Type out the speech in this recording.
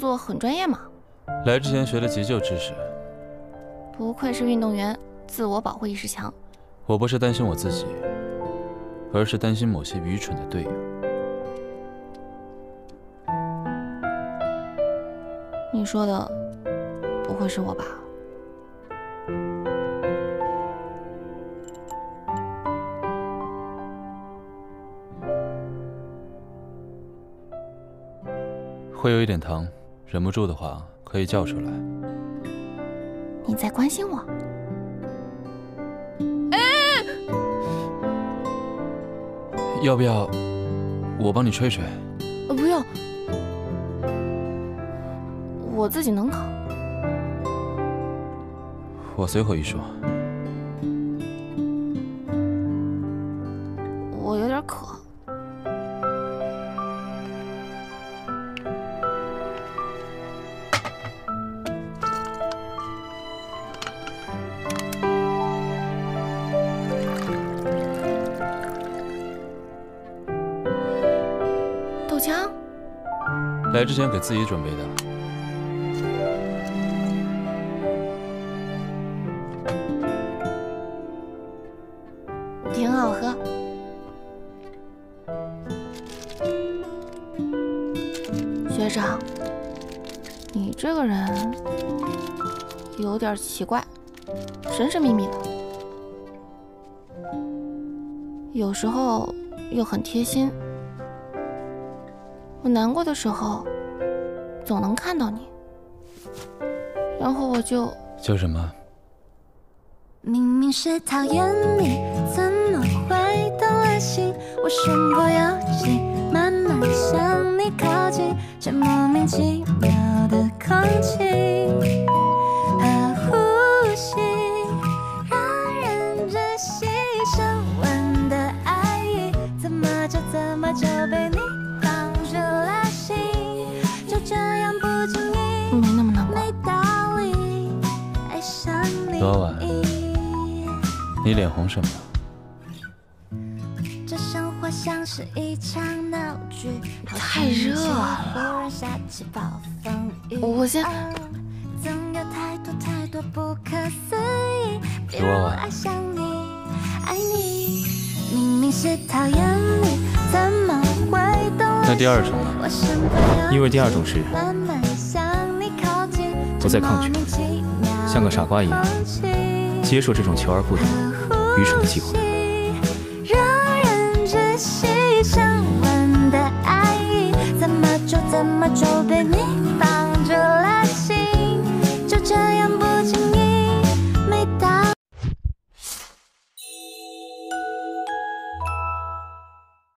动作很专业嘛。来之前学的急救知识。不愧是运动员，自我保护意识强。我不是担心我自己，而是担心某些愚蠢的队友。你说的不会是我吧？ 会有一点疼，忍不住的话可以叫出来。你在关心我？哎，要不要我帮你吹吹？不用，我自己能扛。我随口一说。我有点渴。 来之前给自己准备的。 有点奇怪，神神秘秘的，有时候又很贴心。我难过的时候，总能看到你，然后我就什么？明明是讨厌你，怎么会动了心？我身不由己，慢慢向你靠近，这莫名其妙的空气。 昨晚你脸红什么？太热了，我先。昨晚那第二种呢？因为第二种是我在抗拒。 像个傻瓜一样接受这种求而不得、愚蠢的机会。